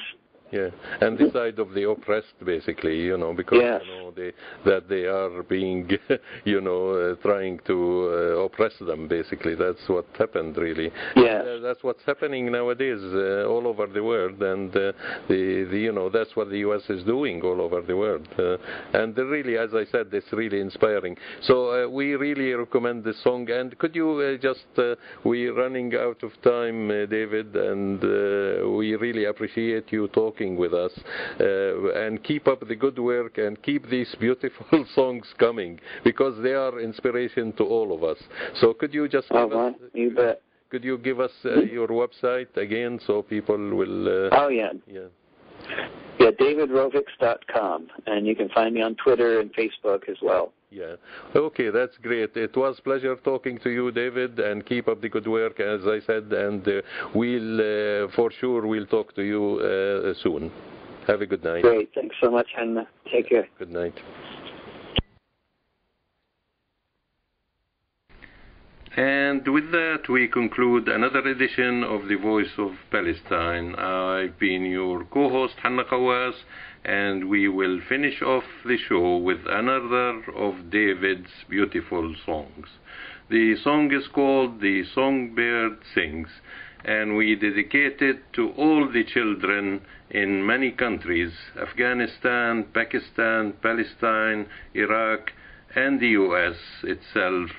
Yeah, and the side of the oppressed, basically, you know, because yes. you know, they, that they are being, you know, uh, trying to uh, oppress them, basically. That's what happened, really. Yeah. Uh, that's what's happening nowadays uh, all over the world, and uh, the, the, you know, that's what the U S is doing all over the world. Uh, and really, as I said, it's really inspiring. So uh, we really recommend this song. And could you uh, just, uh, we're running out of time, uh, David, and uh, we really appreciate you talking with us, uh, and keep up the good work and keep these beautiful songs coming, because they are inspiration to all of us. So could you just give oh, us, you bet. could you give us uh, your website again so people will... Uh, oh, yeah. Yeah, yeah David Rovics dot com, and you can find me on Twitter and Facebook as well. Yeah. Okay, that's great. It was a pleasure talking to you, David, and keep up the good work, as I said, and uh, we'll, uh, for sure, we'll talk to you uh, soon. Have a good night. Great. Thanks so much, Hanna. Take care. Good night. And with that, we conclude another edition of The Voice of Palestine. I've been your co-host, Hanna Kawas, and we will finish off the show with another of David's beautiful songs. The song is called The Songbird Sings, and we dedicate it to all the children in many countries, Afghanistan, Pakistan, Palestine, Iraq, and the U S itself,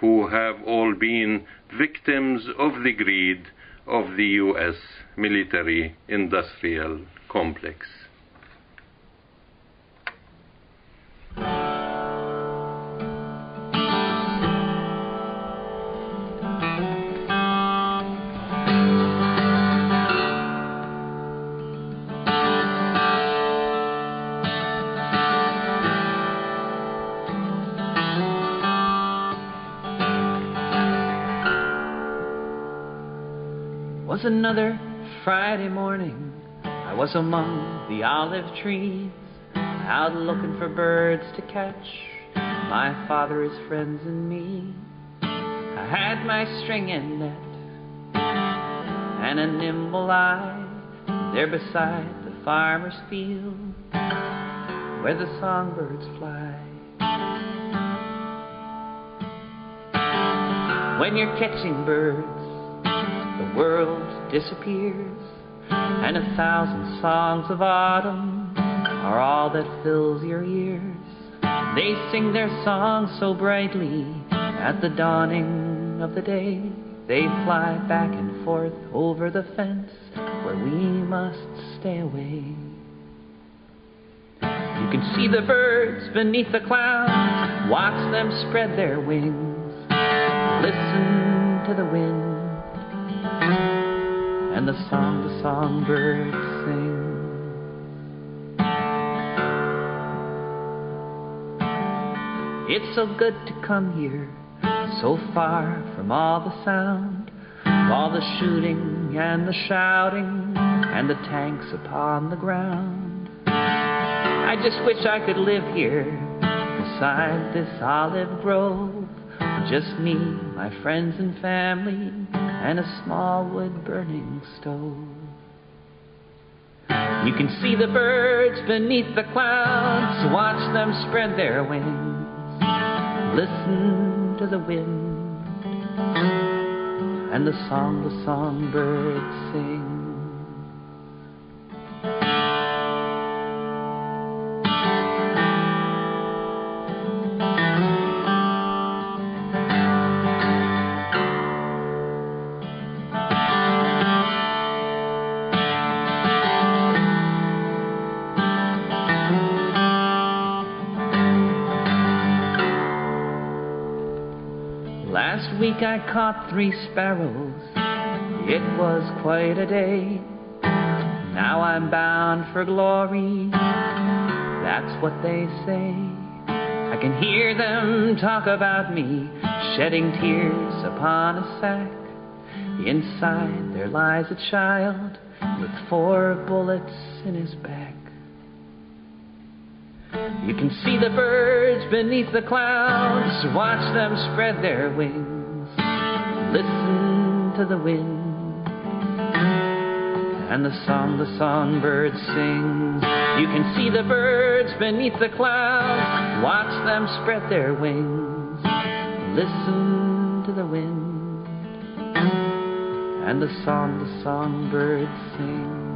who have all been victims of the greed of the U S military industrial complex. It was another Friday morning. I was among the olive trees, out looking for birds to catch, my father, his friends, and me. I had my string and net and a nimble eye, there beside the farmer's field where the songbirds fly. When you're catching birds, the world disappears, and a thousand songs of autumn are all that fills your ears. They sing their songs so brightly at the dawning of the day. They fly back and forth over the fence where we must stay away. You can see the birds beneath the clouds, watch them spread their wings, listen to the wind and the song the songbird sings. It's so good to come here, so far from all the sound, all the shooting and the shouting and the tanks upon the ground. I just wish I could live here beside this olive grove. Just me, my friends and family, and a small wood-burning stove. You can see the birds beneath the clouds, watch them spread their wings, listen to the wind, and the song the songbird sings. Last week I caught three sparrows, it was quite a day. Now I'm bound for glory, that's what they say. I can hear them talk about me, shedding tears upon a sack. Inside there lies a child with four bullets in his back. You can see the birds beneath the clouds, watch them spread their wings, listen to the wind and the song the songbird sings. You can see the birds beneath the clouds, watch them spread their wings, listen to the wind and the song the songbird sings.